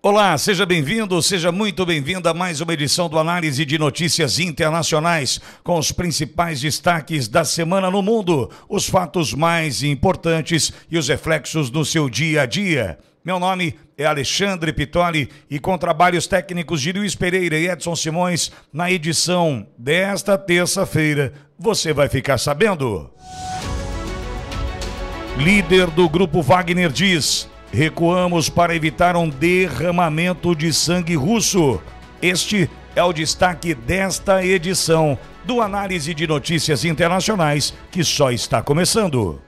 Olá, seja bem-vindo, seja muito bem-vinda a mais uma edição do Análise de Notícias Internacionais, com os principais destaques da semana no mundo, os fatos mais importantes e os reflexos no seu dia a dia. Meu nome é Alexandre Pitoli e com trabalhos técnicos de Luiz Pereira e Edson Simões, na edição desta terça-feira, você vai ficar sabendo. Líder do grupo Wagner diz: recuamos para evitar um derramamento de sangue russo. Este é o destaque desta edição do Análise de Notícias Internacionais, que só está começando.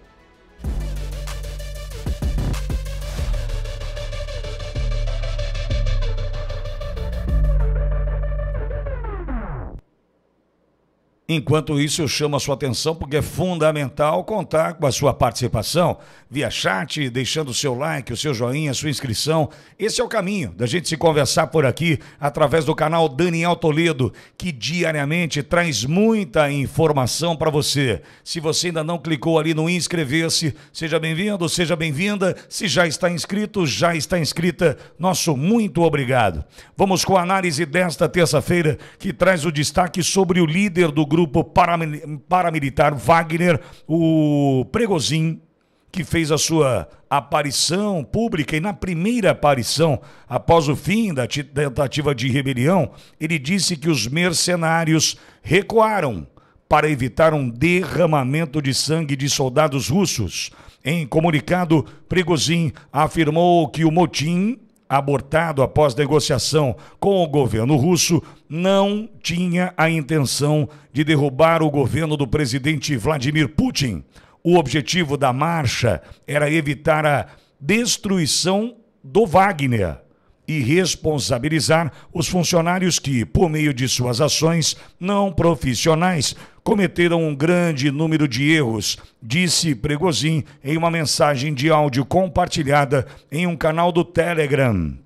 Enquanto isso, eu chamo a sua atenção porque é fundamental contar com a sua participação via chat, deixando o seu like, o seu joinha, a sua inscrição. Esse é o caminho da gente se conversar por aqui através do canal Daniel Toledo, que diariamente traz muita informação para você. Se você ainda não clicou ali no inscrever-se, seja bem-vindo, seja bem-vinda. Se já está inscrito, já está inscrita, nosso muito obrigado. Vamos com a análise desta terça-feira, que traz o destaque sobre o líder do grupo paramilitar Wagner, o Prigozhin, que fez a sua aparição pública, e na primeira aparição, após o fim da tentativa de rebelião, ele disse que os mercenários recuaram para evitar um derramamento de sangue de soldados russos. Em comunicado, Prigozhin afirmou que o motim abortado após negociação com o governo russo não tinha a intenção de derrubar o governo do presidente Vladimir Putin. O objetivo da marcha era evitar a destruição do Wagner e responsabilizar os funcionários que, por meio de suas ações não profissionais, cometeram um grande número de erros, disse Prigozhin em uma mensagem de áudio compartilhada em um canal do Telegram.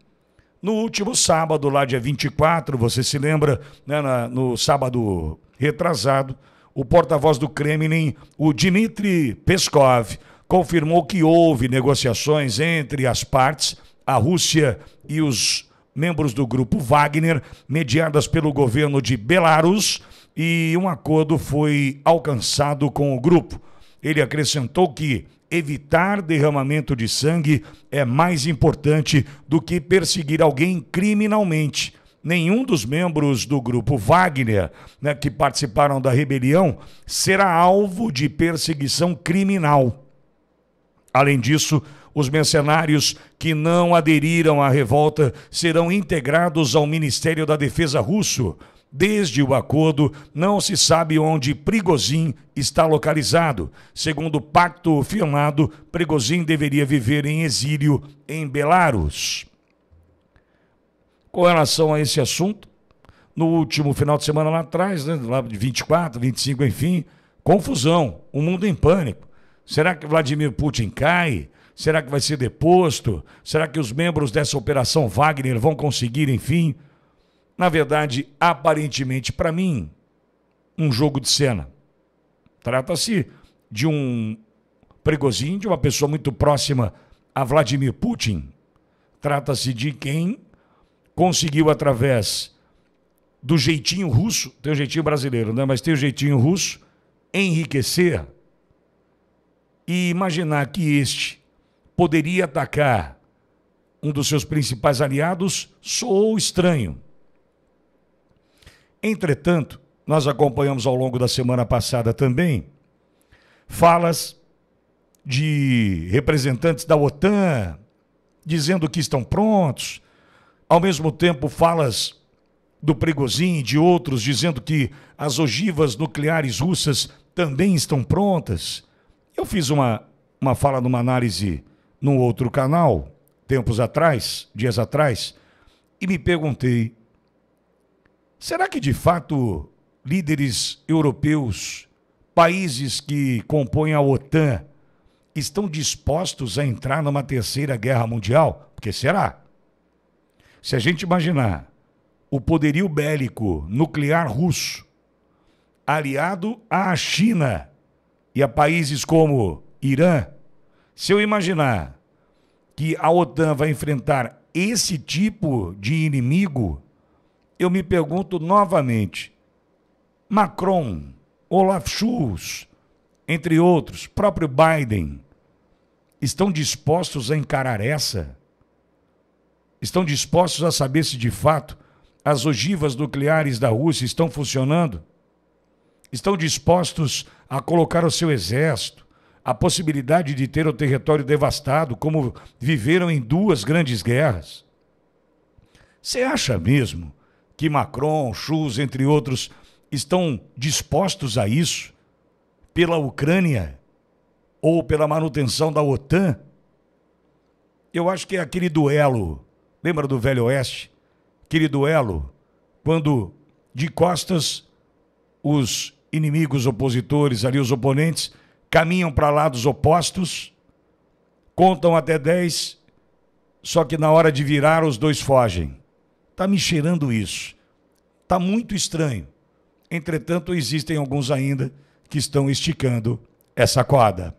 No último sábado, lá dia 24, você se lembra, né, no sábado retrasado, o porta-voz do Kremlin, o Dmitry Peskov, confirmou que houve negociações entre as partes, a Rússia e os membros do grupo Wagner, mediadas pelo governo de Belarus, e um acordo foi alcançado com o grupo. Ele acrescentou que evitar derramamento de sangue é mais importante do que perseguir alguém criminalmente. Nenhum dos membros do grupo Wagner, né, que participaram da rebelião, será alvo de perseguição criminal. Além disso, os mercenários que não aderiram à revolta serão integrados ao Ministério da Defesa russo. Desde o acordo, não se sabe onde Prigozhin está localizado. Segundo o pacto firmado, Prigozhin deveria viver em exílio em Belarus. Com relação a esse assunto, no último final de semana lá atrás, né, lá de 24, 25, enfim, confusão, o mundo em pânico. Será que Vladimir Putin cai? Será que vai ser deposto? Será que os membros dessa operação Wagner vão conseguir, enfim? Na verdade, aparentemente, para mim, um jogo de cena. Trata-se de um Prigozhin, de uma pessoa muito próxima a Vladimir Putin. Trata-se de quem conseguiu, através do jeitinho russo, tem o jeitinho brasileiro, né? Mas tem o jeitinho russo, enriquecer e imaginar que este poderia atacar um dos seus principais aliados, soou estranho. Entretanto, nós acompanhamos ao longo da semana passada também falas de representantes da OTAN dizendo que estão prontos, ao mesmo tempo falas do Prigozhin e de outros dizendo que as ogivas nucleares russas também estão prontas. Eu fiz uma fala numa análise num outro canal, tempos atrás, dias atrás, e me perguntei: será que, de fato, líderes europeus, países que compõem a OTAN, estão dispostos a entrar numa terceira guerra mundial? Porque será? Se a gente imaginar o poderio bélico nuclear russo, aliado à China e a países como Irã, se eu imaginar que a OTAN vai enfrentar esse tipo de inimigo, eu me pergunto novamente, Macron, Olaf Scholz, entre outros, próprio Biden, estão dispostos a encarar essa? Estão dispostos a saber se de fato as ogivas nucleares da Rússia estão funcionando? Estão dispostos a colocar o seu exército, a possibilidade de ter o território devastado, como viveram em duas grandes guerras? Você acha mesmo que Macron, Schulz, entre outros, estão dispostos a isso pela Ucrânia ou pela manutenção da OTAN? Eu acho que é aquele duelo, lembra do Velho Oeste? Aquele duelo quando de costas os inimigos opositores, ali os oponentes, caminham para lados opostos, contam até 10, só que na hora de virar os dois fogem. Está me cheirando isso. Está muito estranho. Entretanto, existem alguns ainda que estão esticando essa corda.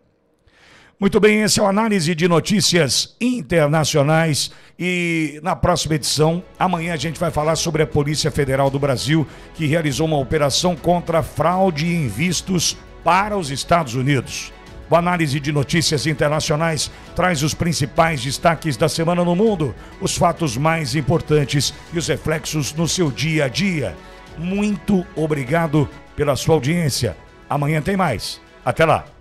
Muito bem, esse é o Análise de Notícias Internacionais e na próxima edição, amanhã a gente vai falar sobre a Polícia Federal do Brasil, que realizou uma operação contra fraude em vistos para os Estados Unidos. O Análise de Notícias Internacionais traz os principais destaques da semana no mundo, os fatos mais importantes e os reflexos no seu dia a dia. Muito obrigado pela sua audiência. Amanhã tem mais. Até lá.